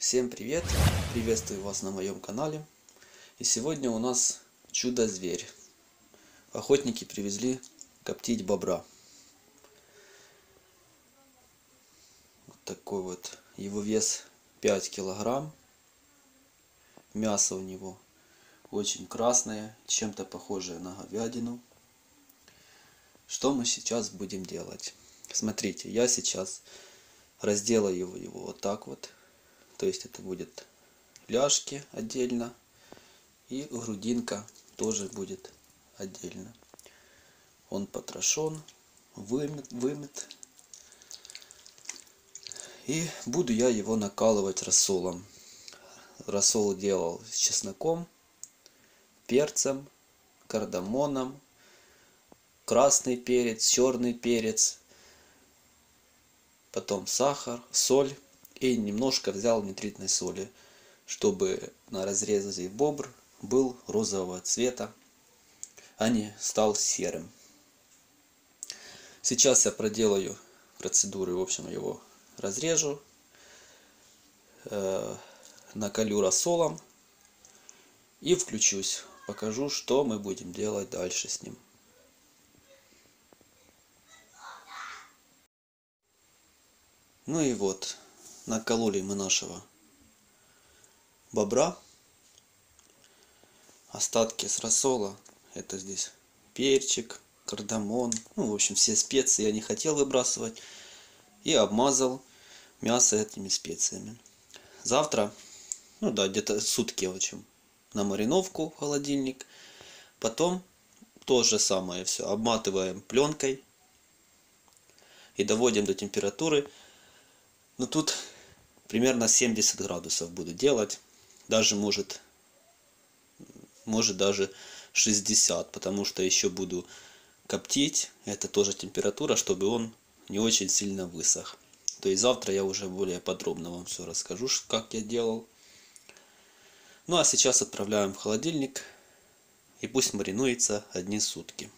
Всем привет! Приветствую вас на моем канале. И сегодня у нас чудо-зверь. Охотники привезли коптить бобра. Вот такой вот. Его вес 5 килограмм. Мясо у него очень красное, чем-то похожее на говядину. Что мы сейчас будем делать? Смотрите, я сейчас разделаю его вот так вот. То есть это будет ляжки отдельно и грудинка тоже будет отдельно. Он потрошен, вымыт. И буду я его накалывать рассолом. Рассол делал с чесноком, перцем, кардамоном, красный перец, черный перец, потом сахар, соль. И немножко взял нитритной соли, чтобы на разрезе бобр был розового цвета, а не стал серым. Сейчас я проделаю процедуры, в общем, его разрежу, накалю рассолом и включусь. Покажу, что мы будем делать дальше с ним. Ну и вот. Накололи мы нашего бобра. Остатки с рассола. Это здесь перчик, кардамон. Ну, в общем, все специи я не хотел выбрасывать. И обмазал мясо этими специями. Завтра, ну да, где-то сутки, в общем, на мариновку в холодильник. Потом то же самое все. Обматываем пленкой. И доводим до температуры. Но тут примерно 70 градусов буду делать, даже может даже 60, потому что еще буду коптить, это тоже температура, чтобы он не очень сильно высох. То есть завтра я уже более подробно вам все расскажу, как я делал. Ну а сейчас отправляем в холодильник и пусть маринуется одни сутки.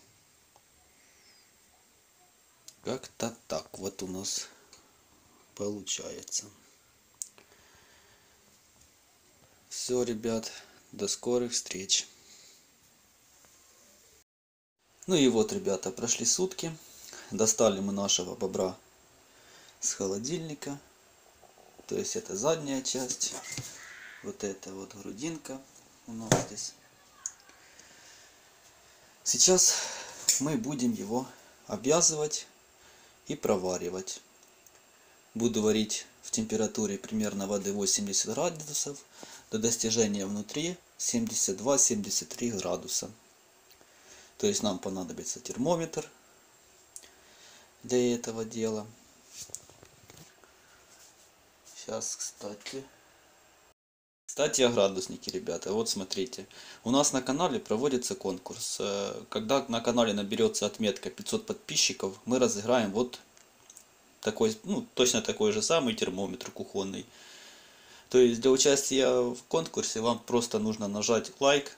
Как-то так вот у нас получается. Все, ребят, до скорых встреч. Ну и вот, ребята, прошли сутки. Достали мы нашего бобра с холодильника. То есть это задняя часть. Вот это вот грудинка у нас здесь. Сейчас мы будем его обвязывать и проваривать. Буду варить в температуре примерно воды 80 градусов до достижения внутри 72-73 градуса. То есть нам понадобится термометр для этого дела. Сейчас, кстати, о градуснике, ребята. Вот смотрите, у нас на канале проводится конкурс. Когда на канале наберется отметка 500 подписчиков, мы разыграем вот такой, ну, точно такой же самый термометр кухонный. То есть для участия в конкурсе вам просто нужно нажать лайк,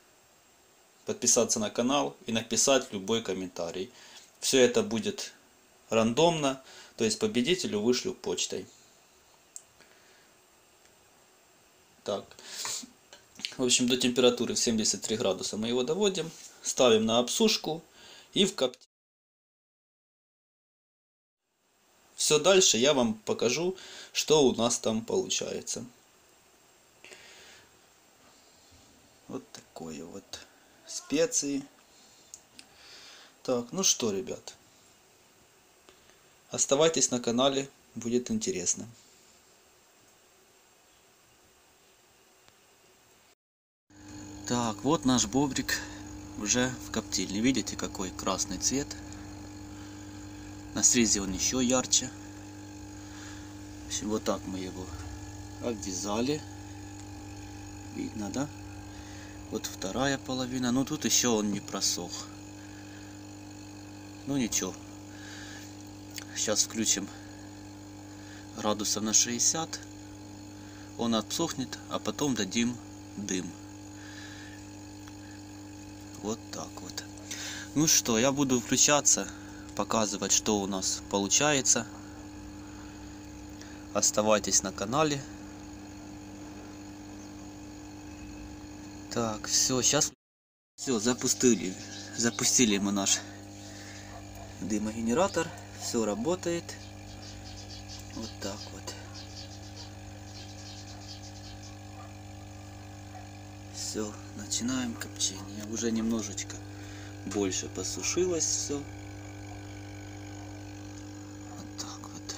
подписаться на канал и написать любой комментарий. Все это будет рандомно, то есть победителю вышлю почтой. Так. В общем, до температуры в 73 градуса мы его доводим, ставим на обсушку и в коптильню. Все дальше я вам покажу, что у нас там получается. Вот такое вот. Специи. Так, ну что, ребят. Оставайтесь на канале, будет интересно. Так, вот наш бобрик уже в коптильне. Видите, какой красный цвет. На срезе он еще ярче. В общем, вот так мы его обвязали. Видно, да? Вот вторая половина. Но тут еще он не просох. Ну ничего. Сейчас включим градусов на 60. Он отсохнет, а потом дадим дым. Вот так вот. Ну что, я буду включаться. Показывать, что у нас получается. Оставайтесь на канале. Так, все, сейчас... Все, запустили мы наш дымогенератор. Все работает. Вот так вот. Все, начинаем копчение. Уже немножечко больше посушилось все. Вот так вот.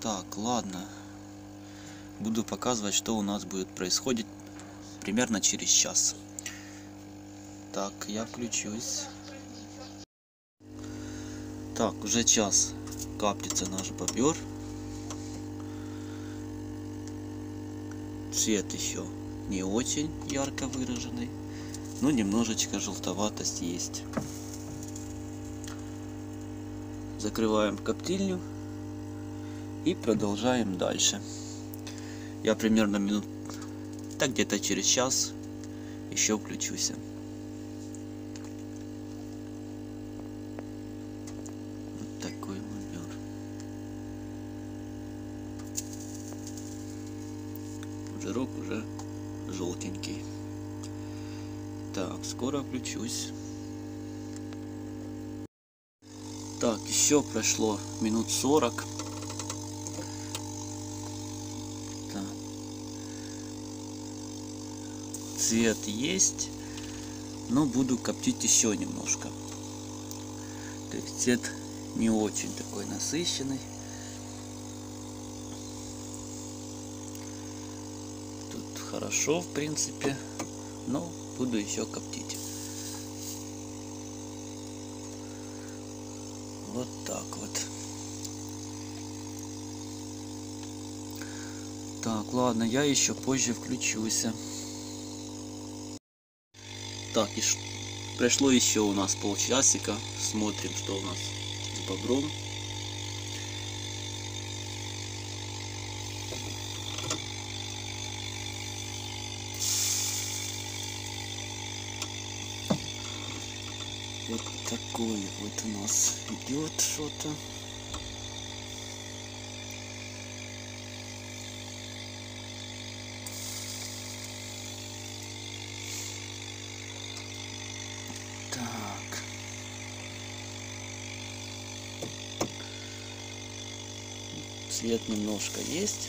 Так, ладно. Буду показывать, что у нас будет происходить примерно через час. Так, я включусь. Так, уже час каплится наш бобер. Цвет еще не очень ярко выраженный, но немножечко желтоватость есть. Закрываем коптильню и продолжаем дальше. Я примерно минут, так где-то через час еще включусь. Вот такой бобер. Жирок уже желтенький. Так, скоро включусь. Так, еще прошло минут 40. Цвет есть, но буду коптить еще немножко. То есть цвет не очень такой насыщенный. Тут хорошо, в принципе, но буду еще коптить. Вот так вот. Так, ладно, я еще позже включусь. Так, и прошло еще у нас полчасика. Смотрим, что у нас с бобром. Вот такое вот у нас идет что-то. Цвет немножко есть.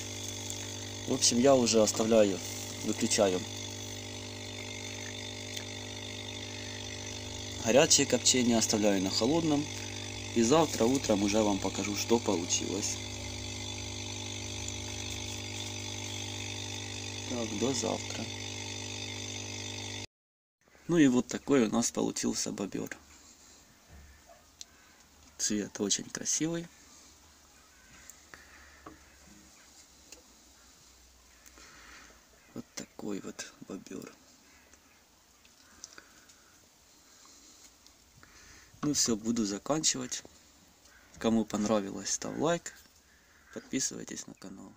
В общем, я уже оставляю, выключаю горячее копчение, оставляю на холодном. И завтра утром уже вам покажу, что получилось. Так, до завтра. Ну и вот такой у нас получился бобер. Цвет очень красивый. Вот такой вот бобер. Ну все, буду заканчивать. Кому понравилось, ставь лайк. Подписывайтесь на канал.